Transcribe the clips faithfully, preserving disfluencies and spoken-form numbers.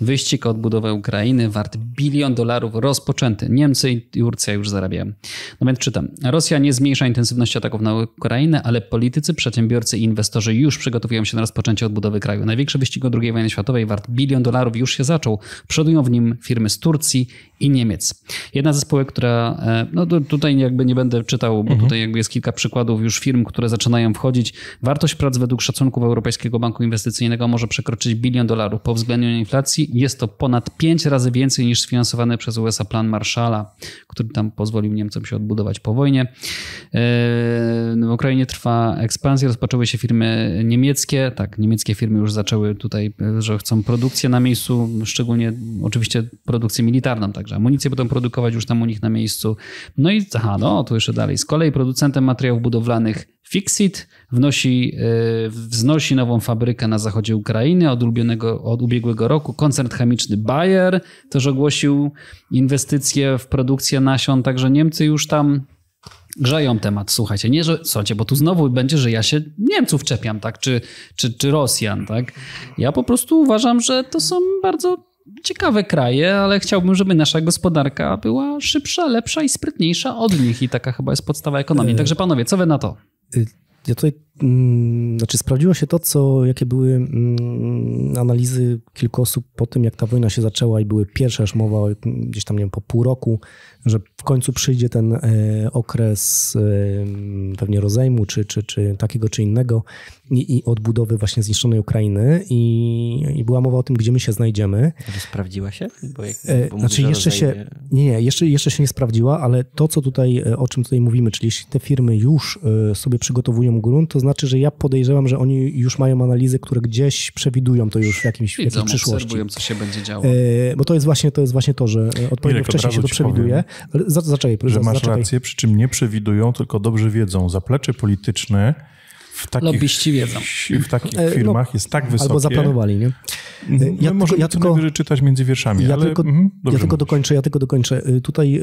Wyścig o odbudowę Ukrainy wart bilion dolarów rozpoczęty. Niemcy i Turcja już zarabiają. No więc czytam. Rosja nie zmniejsza intensywności ataków na Ukrainę, ale politycy, przedsiębiorcy i inwestorzy już przygotowują się na rozpoczęcie odbudowy kraju. Największy wyścig od drugiej wojny światowej wart bilion dolarów już się zaczął. Przodują w nim firmy z Turcji i Niemiec. Jedna ze spółek, która... No tutaj jakby nie będę czytał, bo mhm. tutaj jakby jest kilka przykładów już firm, które zaczynają wchodzić. Wartość prac według szacunków Europejskiego Banku Inwestycyjnego może przekroczyć bilion dolarów. Po uwzględnieniu inflacji jest to ponad pięć razy więcej niż sfinansowany przez U S A Plan Marshalla, który tam pozwolił Niemcom się odbudować po wojnie. W Ukrainie trwa ekspansja. Rozpoczęły się firmy niemieckie. Tak, niemieckie firmy już zaczęły tutaj, że chcą produkcję na miejscu, szczególnie oczywiście produkcję militarną, także amunicję będą produkować już tam u nich na miejscu. No i aha, no tu jeszcze dalej. Z kolei producentem materiałów budowlanych Fixit wnosi, wznosi nową fabrykę na zachodzie Ukrainy od, ulubionego, od ubiegłego roku. Koncern chemiczny Bayer też ogłosił inwestycje w produkcję nasion, także Niemcy już tam grzeją temat. Słuchajcie, nie, że słuchajcie, bo tu znowu będzie, że ja się Niemców czepiam, tak, czy, czy, czy Rosjan, tak. Ja po prostu uważam, że to są bardzo ciekawe kraje, ale chciałbym, żeby nasza gospodarka była szybsza, lepsza i sprytniejsza od nich i taka chyba jest podstawa ekonomii. Także panowie, co wy na to? Ja tutaj, znaczy sprawdziło się to, co, jakie były analizy kilku osób po tym, jak ta wojna się zaczęła i były pierwsze, aż mowa gdzieś tam, nie wiem, po pół roku, że w końcu przyjdzie ten okres pewnie rozejmu, czy, czy, czy takiego, czy innego i, i odbudowy właśnie zniszczonej Ukrainy i, i była mowa o tym, gdzie my się znajdziemy. Ale sprawdziła się? Bo jak, bo znaczy mówisz, jeszcze rozejmie... się, nie, nie jeszcze, jeszcze się nie sprawdziła, ale to, co tutaj, o czym tutaj mówimy, czyli jeśli te firmy już sobie przygotowują grunt, to znaczy, że ja podejrzewam, że oni już mają analizy, które gdzieś przewidują to już w jakimś, wiedzą, jakiejś przyszłości. Obserwują, co się będzie działo. E, bo to jest właśnie to, jest właśnie to że odpowiednio wcześniej się to przewiduje. Ale zaczekaj, że masz zaczekaj. rację, przy czym nie przewidują, tylko dobrze wiedzą. Zaplecze polityczne w takich, lobbyści wiedzą. W takich firmach no, jest tak wysokie. Albo zaplanowali, nie? My ja możemy ja tylko czytać między wierszami, ja ale... Tylko, mhm, ja tylko dokończę, ja tylko dokończę. Tutaj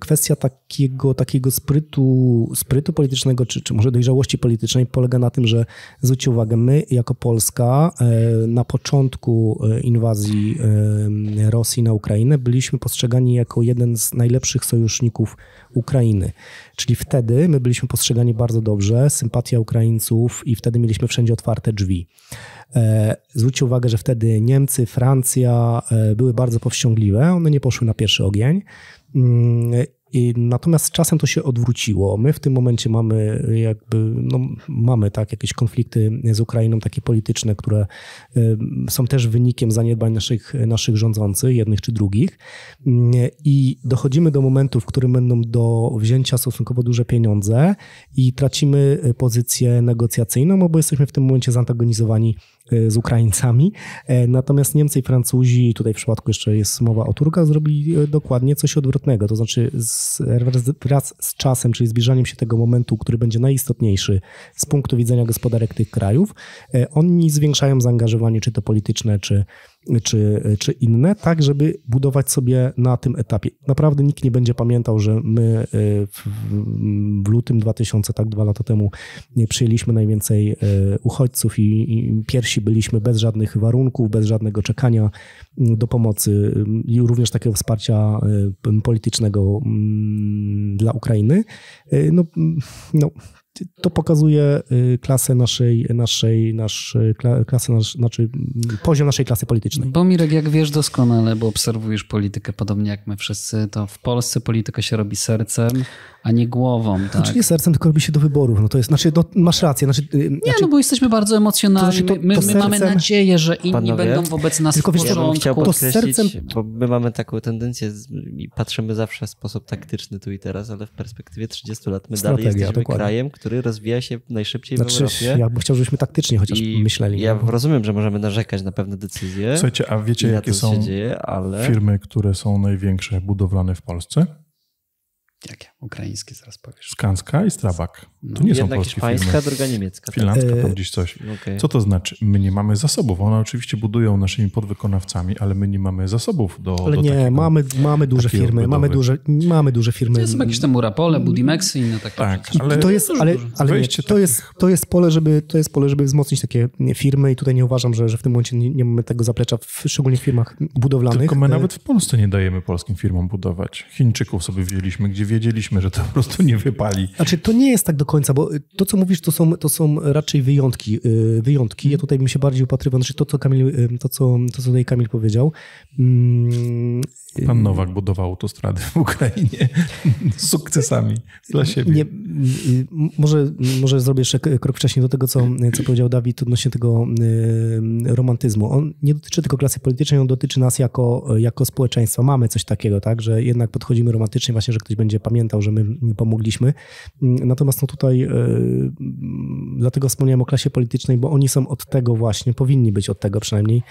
kwestia takiego, takiego sprytu, sprytu politycznego, czy, czy może dojrzałości politycznej polega na tym, że zwróćcie uwagę, my jako Polska na początku inwazji Rosji na Ukrainę byliśmy postrzegani jako jeden z najlepszych sojuszników Ukrainy. Czyli wtedy my byliśmy postrzegani bardzo dobrze, sympatia Ukraińców i wtedy mieliśmy wszędzie otwarte drzwi. Zwróćcie uwagę, że wtedy Niemcy, Francja były bardzo powściągliwe. One nie poszły na pierwszy ogień. I natomiast z czasem to się odwróciło. My w tym momencie mamy jakby, no, mamy tak jakieś konflikty z Ukrainą, takie polityczne, które są też wynikiem zaniedbań naszych, naszych rządzących, jednych czy drugich. I dochodzimy do momentu, w którym będą do wzięcia stosunkowo duże pieniądze i tracimy pozycję negocjacyjną, bo jesteśmy w tym momencie zantagonizowani z Ukraińcami. Natomiast Niemcy i Francuzi, tutaj w przypadku jeszcze jest mowa o Turkach, zrobili dokładnie coś odwrotnego. To znaczy z, wraz z czasem, czyli zbliżaniem się tego momentu, który będzie najistotniejszy z punktu widzenia gospodarek tych krajów, oni zwiększają zaangażowanie, czy to polityczne, czy, czy, czy inne, tak żeby budować sobie na tym etapie. Naprawdę nikt nie będzie pamiętał, że my w, w lutym dwa tysiące, tak dwa lata temu, przyjęliśmy najwięcej uchodźców i, i pierwsi byliśmy bez żadnych warunków, bez żadnego czekania do pomocy i również takiego wsparcia politycznego dla Ukrainy. No, no, to pokazuje klasę naszej, naszej, naszej klasy, nasz, znaczy poziom naszej klasy politycznej. Bo Mirek, jak wiesz doskonale, bo obserwujesz politykę podobnie jak my wszyscy, to w Polsce polityka się robi sercem, a nie głową. Tak? Znaczy nie sercem, tylko robi się do wyborów. No to jest, znaczy, no, masz rację. Znaczy, nie, znaczy, no bo jesteśmy bardzo emocjonalni. To znaczy to, my, to my sercem... mamy nadzieję, że inni Panowie, będą wobec nas tylko w porządku. Ja to sercem... Bo my mamy taką tendencję i patrzymy zawsze w sposób taktyczny tu i teraz, ale w perspektywie trzydziestu lat my Strategia, dalej jesteśmy dokładnie. krajem, który rozwija się najszybciej znaczy, w Europie. Ja bym chciał, żebyśmy taktycznie chociaż I myśleli. Ja no. rozumiem, że możemy narzekać na pewne decyzje. Słuchajcie, a wiecie, jakie to, są dzieje, ale... firmy, które są największe budowlane w Polsce? Jakie? Ukraińskie zaraz powiesz. Skanska i Strabag. No, to nie są polskie firmy. Jedna druga niemiecka. Finlandzka, tam gdzieś coś. Okay. Co to znaczy? My nie mamy zasobów. One oczywiście budują naszymi podwykonawcami, ale my nie mamy zasobów do Ale do nie, takiego, mamy, mamy duże firmy. Mamy duże, mamy duże firmy. To są jakieś tam Urapole, Budimexy i inne takie. Tak, ale to jest, ale, ale nie, to, jest, to, jest pole, żeby, to jest pole, żeby wzmocnić takie firmy i tutaj nie uważam, że, że w tym momencie nie, nie mamy tego zaplecza, w, szczególnie w firmach budowlanych. Tylko my nawet w Polsce nie dajemy polskim firmom budować. Chińczyków sobie wzięliśmy, gdzie wiedzieliśmy, że to po prostu nie wypali. Znaczy, to nie jest tak do końca, bo to, co mówisz, to są, to są raczej wyjątki. wyjątki. Ja tutaj bym się bardziej upatrywał. Znaczy, to, co Kamil, to, co, to, co tutaj Kamil powiedział. Pan Nowak budował autostrady w Ukrainie z sukcesami dla siebie. Nie, może, może zrobię jeszcze krok wcześniej do tego, co, co powiedział Dawid odnośnie tego romantyzmu. On nie dotyczy tylko klasy politycznej, on dotyczy nas jako, jako społeczeństwa. Mamy coś takiego, tak, że jednak podchodzimy romantycznie, właśnie, że ktoś będzie pamiętał, że my pomogliśmy. Natomiast no tutaj y, dlatego wspomniałem o klasie politycznej, bo oni są od tego właśnie, powinni być od tego przynajmniej,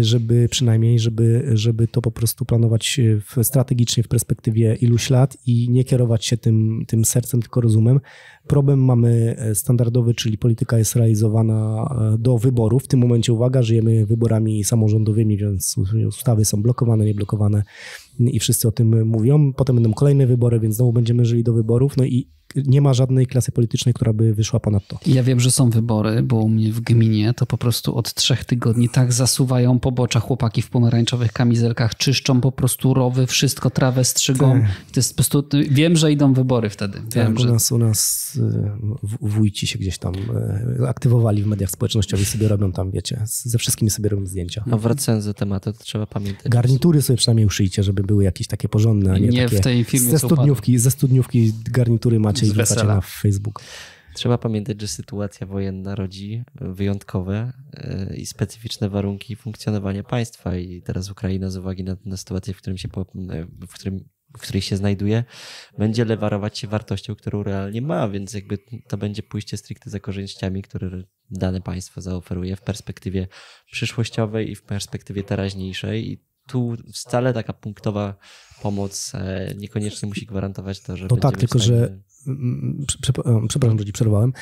żeby przynajmniej, żeby, żeby to po prostu planować w, strategicznie w perspektywie iluś lat i nie kierować się tym, tym sercem, tylko rozumem. Problem mamy standardowy, czyli polityka jest realizowana do wyborów. W tym momencie, uwaga, żyjemy wyborami samorządowymi, więc ustawy są blokowane, nieblokowane i wszyscy o tym mówią. Potem będą kolejne wybory, więc znowu będziemy żyli do wyborów. No i nie ma żadnej klasy politycznej, która by wyszła ponad to. Ja wiem, że są wybory, bo u mnie w gminie to po prostu od trzech tygodni tak zasuwają pobocza chłopaki w pomarańczowych kamizelkach, czyszczą po prostu rowy, wszystko, trawę strzygą. To jest po prostu, wiem, że idą wybory wtedy. Wiem, tak, że... u nas, u nas wójci się gdzieś tam aktywowali w mediach społecznościowych, sobie robią tam, wiecie, ze wszystkimi sobie robią zdjęcia. No wracając do tematu, to trzeba pamiętać. Garnitury sobie przynajmniej uszyjcie, żeby były jakieś takie porządne, a nie, nie takie w tej filmie ze, studniówki, ze studniówki garnitury macie i wrzucacie na Facebook. Trzeba pamiętać, że sytuacja wojenna rodzi wyjątkowe i specyficzne warunki funkcjonowania państwa i teraz Ukraina z uwagi na, na sytuację, w, którym się, w, którym, w której się znajduje, będzie lewarować się wartością, którą realnie ma, więc jakby to będzie pójście stricte za korzyściami, które dane państwo zaoferuje w perspektywie przyszłościowej i w perspektywie teraźniejszej i tu wcale taka punktowa pomoc niekoniecznie musi gwarantować to, że... No tak, tylko że... Przepraszam, że ci przerwałem.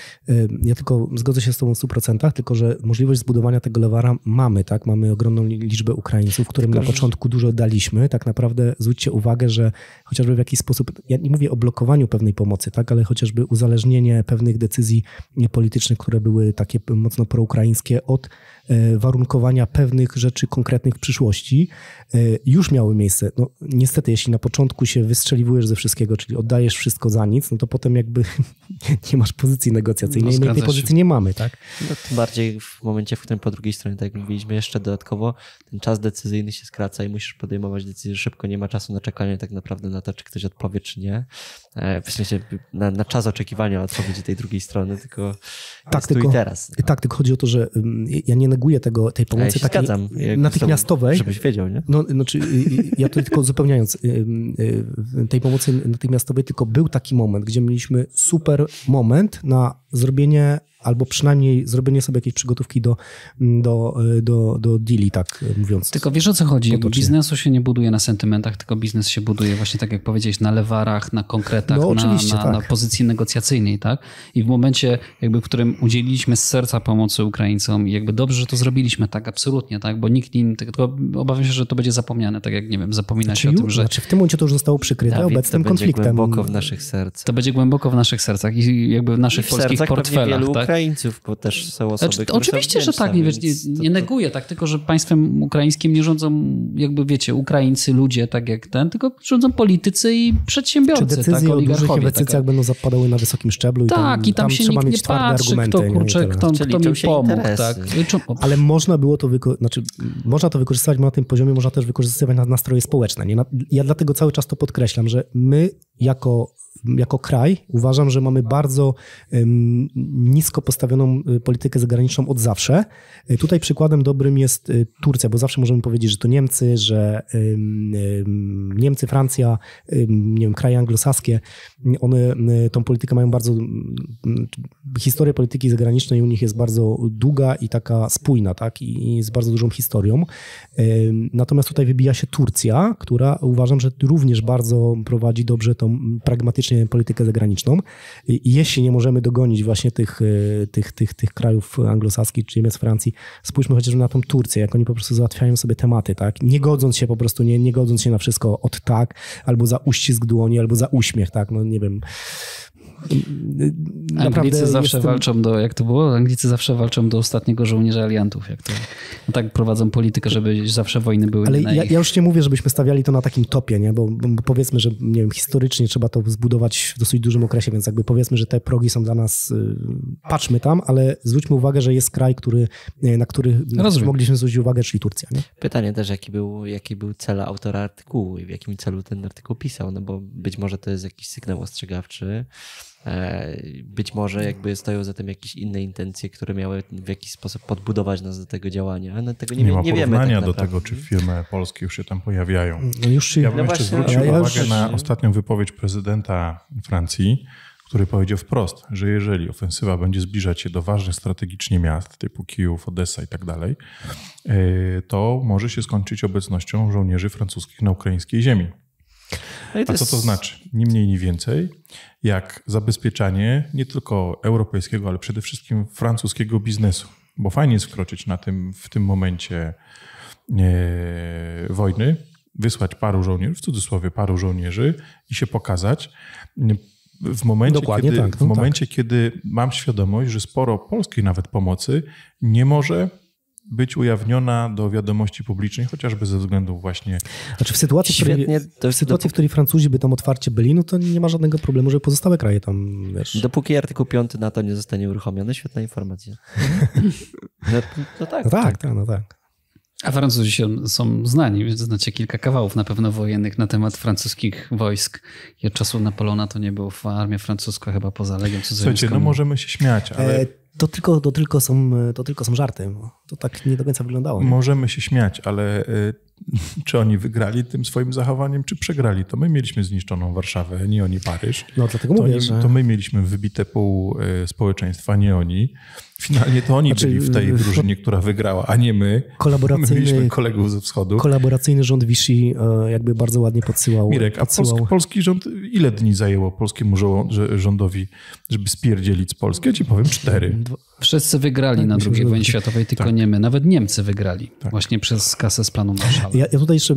Ja tylko zgodzę się z tobą w stu procentach, tylko że możliwość zbudowania tego lewara mamy, tak? Mamy ogromną liczbę Ukraińców, którym tylko, na początku że... dużo daliśmy. Tak naprawdę zwróćcie uwagę, że chociażby w jakiś sposób, ja nie mówię o blokowaniu pewnej pomocy, tak? Ale chociażby uzależnienie pewnych decyzji politycznych, które były takie mocno proukraińskie, od warunkowania pewnych rzeczy konkretnych w przyszłości już miały miejsce. No, niestety, jeśli na początku się wystrzeliwujesz ze wszystkiego, czyli oddajesz wszystko za nic, no to potem jakby nie masz pozycji negocjacyjnej, no, my tej pozycji się. nie mamy, tak? No, tym bardziej w momencie, w którym po drugiej stronie, tak jak mówiliśmy, jeszcze dodatkowo ten czas decyzyjny się skraca i musisz podejmować decyzję szybko, nie ma czasu na czekanie tak naprawdę na to, czy ktoś odpowie, czy nie. W sensie na, na czas oczekiwania odpowiedzi tej drugiej strony, tylko tak, tylko, i teraz. No. Tak, tylko chodzi o to, że ja nie neguję tego, tej pomocy ja takiej zgadzam, natychmiastowej. Żebyś wiedział, nie? No, znaczy, ja to tylko uzupełniając, tej pomocy natychmiastowej, tylko był taki moment, gdzie mieliśmy super moment na zrobienie, albo przynajmniej zrobienie sobie jakiejś przygotówki do, do, do, do deali, tak mówiąc. Tylko wiesz, o co chodzi? Potocznie. Biznesu się nie buduje na sentymentach, tylko biznes się buduje właśnie tak, jak powiedziałeś, na lewarach, na konkretach, no, na, na, tak. na pozycji negocjacyjnej, tak? I w momencie, jakby, w którym udzieliliśmy z serca pomocy Ukraińcom, jakby dobrze, że to zrobiliśmy, tak, absolutnie, tak? Bo nikt im, tylko obawiam się, że to będzie zapomniane, tak jak, nie wiem, zapomina znaczy, się o tym, że... Znaczy w tym momencie to już zostało przykryte Dawid, obecnym konfliktem. To będzie głęboko w naszych sercach. To będzie głęboko w naszych sercach i jakby w naszych I w polskich portfelach, tak? Ukraińców, bo też są osoby, znaczy, oczywiście, są że tak, nie, wiesz, nie, nie to... neguję, tak, tylko że państwem ukraińskim nie rządzą, jakby wiecie, Ukraińcy, ludzie, tak jak ten, tylko rządzą politycy i przedsiębiorcy. Czy decyzje tak, o dużych inwestycjach tak, będą zapadały na wysokim szczeblu i tak, tam, i tam, tam się trzeba nikt mieć nie twarde patrzy, argumenty. Kto, kurczę, kto, kto, kto mi pomógł. Tak. Ale można było to, wyko znaczy, można to wykorzystywać, bo na tym poziomie można też wykorzystywać na nastroje społeczne. Nie? Ja dlatego cały czas to podkreślam, że my jako Jako kraj uważam, że mamy bardzo nisko postawioną politykę zagraniczną od zawsze. Tutaj przykładem dobrym jest Turcja, bo zawsze możemy powiedzieć, że to Niemcy, że Niemcy, Francja, nie wiem, kraje anglosaskie, one tą politykę mają bardzo... Historia polityki zagranicznej u nich jest bardzo długa i taka spójna, tak? I z bardzo dużą historią. Natomiast tutaj wybija się Turcja, która uważam, że również bardzo prowadzi dobrze tą taką pragmatycznie politykę zagraniczną. I jeśli nie możemy dogonić właśnie tych, tych, tych, tych krajów anglosaskich, czy Niemiec, Francji, spójrzmy chociażby na tą Turcję, jak oni po prostu załatwiają sobie tematy, tak? Nie godząc się po prostu, nie, nie godząc się na wszystko od tak, albo za uścisk dłoni, albo za uśmiech, tak? No nie wiem. Naprawdę Anglicy zawsze jestem... walczą do, jak to było? Anglicy zawsze walczą do ostatniego żołnierza aliantów. Jak to, no tak prowadzą politykę, żeby zawsze wojny były. Ale ja, ich... ja już nie mówię, żebyśmy stawiali to na takim topie, nie? Bo, bo powiedzmy, że nie wiem, historycznie trzeba to zbudować w dosyć dużym okresie, więc jakby powiedzmy, że te progi są dla nas, patrzmy tam, ale zwróćmy uwagę, że jest kraj, który, na który mogliśmy zwrócić uwagę, czyli Turcja. Nie? Pytanie też, jaki był, jaki był cel autora artykułu i w jakim celu ten artykuł pisał, no bo być może to jest jakiś sygnał ostrzegawczy. Być może jakby stoją za tym jakieś inne intencje, które miały w jakiś sposób podbudować nas do tego działania. No, tego nie, nie, ma nie wiemy tak naprawdę. Do tego, czy firmy polskie już się tam pojawiają. No już się... Ja bym no jeszcze właśnie, zwrócił ja uwagę już... na ostatnią wypowiedź prezydenta Francji, który powiedział wprost, że jeżeli ofensywa będzie zbliżać się do ważnych strategicznie miast, typu Kijów, Odessa i tak dalej, to może się skończyć obecnością żołnierzy francuskich na ukraińskiej ziemi. A co to znaczy? Ni mniej, ni więcej, jak zabezpieczanie nie tylko europejskiego, ale przede wszystkim francuskiego biznesu. Bo fajnie jest wkroczyć na tym, w tym momencie e, wojny, wysłać paru żołnierzy, w cudzysłowie paru żołnierzy i się pokazać. W momencie, kiedy, tak, no w momencie tak. kiedy mam świadomość, że sporo polskiej nawet pomocy nie może być ujawniona do wiadomości publicznej, chociażby ze względów właśnie... Znaczy w sytuacji, Świetnie, w której, w, sytuacji dopó- w której Francuzi by tam otwarcie byli, no to nie ma żadnego problemu, że pozostałe kraje tam... Wiesz. Dopóki artykuł piąty NATO nie zostanie uruchomiony, świetna informacja. No, no tak. No tak, tak, no tak. A Francuzi się są znani, więc znacie kilka kawałów na pewno wojennych na temat francuskich wojsk. I od czasu Napoleona to nie było w armii francuskiej chyba poza Legią Cudzoziemską. Słuchajcie, no możemy się śmiać, ale... E- To tylko, to, tylko są, to tylko są żarty. To tak nie do końca wyglądało. Nie? Możemy się śmiać, ale y, czy oni wygrali tym swoim zachowaniem, czy przegrali? To my mieliśmy zniszczoną Warszawę, nie oni Paryż. No dlatego to mówię, oni, że... To my mieliśmy wybite pół y, społeczeństwa, nie oni. Finalnie to oni znaczy, byli w tej drużynie, która wygrała, a nie my. Kolaboracyjny, my mieliśmy kolegów ze wschodu. Kolaboracyjny rząd Vichy jakby bardzo ładnie podsyłał. Mirek, podsyłał. A polski, polski rząd, ile dni zajęło polskiemu rządowi, żeby spierdzielić z Polski? Ja ci powiem cztery. Wszyscy wygrali tak, na drugiej wojnie światowej, tylko tak. nie my. Nawet Niemcy wygrali. Tak. Właśnie przez kasę z Planu Marshalla. Ja, ja tutaj jeszcze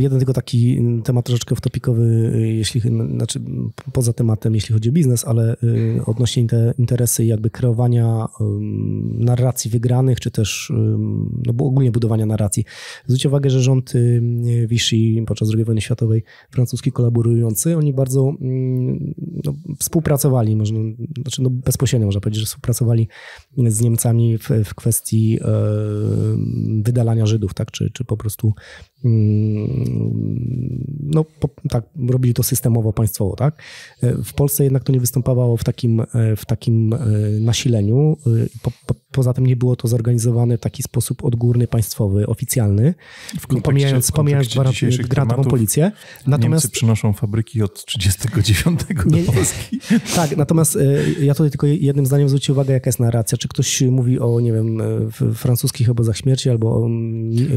jeden tylko taki temat troszeczkę off-topicowy, jeśli, znaczy poza tematem, jeśli chodzi o biznes, ale odnośnie te interesy jakby kreowania narracji wygranych, czy też no, ogólnie budowania narracji. Zwróćcie uwagę, że rząd Vichy podczas drugiej wojny światowej, francuski kolaborujący, oni bardzo no, współpracowali, można, znaczy no, bezpośrednio można powiedzieć, że współpracowali z Niemcami w, w kwestii e, wydalania Żydów, tak, czy, czy po prostu no tak, robili to systemowo, państwowo, tak? W Polsce jednak to nie występowało w takim, w takim nasileniu. Po, po, poza tym nie było to zorganizowane w taki sposób odgórny, państwowy, oficjalny, pomijając, pomijając granatową policję. Natomiast Niemcy przynoszą fabryki od trzydziestego dziewiątego do nie, Polski. Tak, natomiast ja tutaj tylko jednym zdaniem zwróciłem uwagę, jaka jest narracja. Czy ktoś mówi o, nie wiem, francuskich obozach śmierci, albo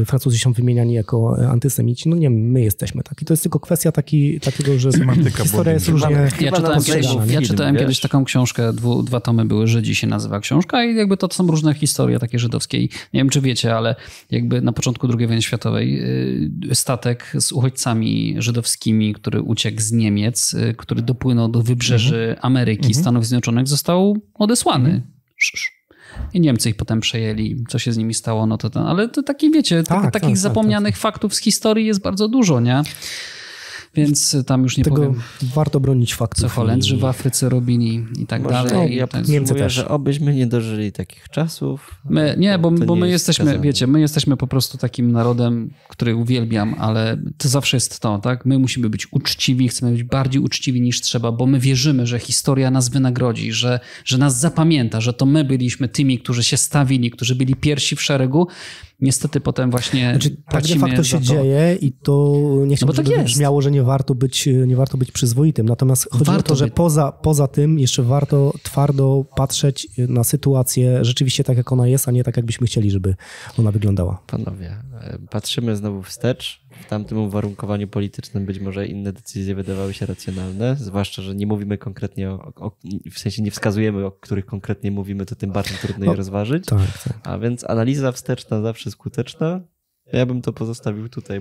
Francuzi są wymieniani jako antysemici, no nie, my jesteśmy tak. I to jest tylko kwestia taki, takiego, że Semantyka historia jest różnie. Ja czytałem, kiedyś, ja czytałem kiedyś taką książkę, dwu, dwa tomy były Żydzi się nazywa książka i jakby to są różne historie takie żydowskie. I nie wiem, czy wiecie, ale jakby na początku drugiej wojny światowej statek z uchodźcami żydowskimi, który uciekł z Niemiec, który dopłynął do wybrzeży Ameryki, mhm. Stanów Zjednoczonych, został odesłany. Mhm. I Niemcy ich potem przejęli. Co się z nimi stało, no to ten... Ale to taki, wiecie, tak, tak, takich tak, zapomnianych tak, faktów z historii jest bardzo dużo, nie? Więc tam już nie tego powiem... warto bronić faktów. Co Holendrzy w Afryce robili i tak Może dalej. Ja, ja tak Niemcy mówię, też. Że obyśmy nie dożyli takich czasów. My, nie, bo, bo nie my jest jesteśmy, skazane. Wiecie, my jesteśmy po prostu takim narodem, który uwielbiam, ale to zawsze jest to, tak? My musimy być uczciwi, chcemy być bardziej uczciwi niż trzeba, bo my wierzymy, że historia nas wynagrodzi, że, że nas zapamięta, że to my byliśmy tymi, którzy się stawili, którzy byli pierwsi w szeregu. Niestety potem właśnie znaczy, tak de facto się to... dzieje i to nie chcę, no żeby tak brzmiało, że nie warto być, nie warto być przyzwoitym. Natomiast chodzi warto o to, że być. poza, poza tym jeszcze warto twardo patrzeć na sytuację rzeczywiście tak, jak ona jest, a nie tak, jakbyśmy chcieli, żeby ona wyglądała. Panowie, patrzymy znowu wstecz. w tamtym uwarunkowaniu politycznym być może inne decyzje wydawały się racjonalne, zwłaszcza, że nie mówimy konkretnie, o, o, w sensie nie wskazujemy, o których konkretnie mówimy, to tym bardziej trudno je rozważyć. Tak, tak. A więc analiza wsteczna zawsze skuteczna. Ja bym to pozostawił tutaj.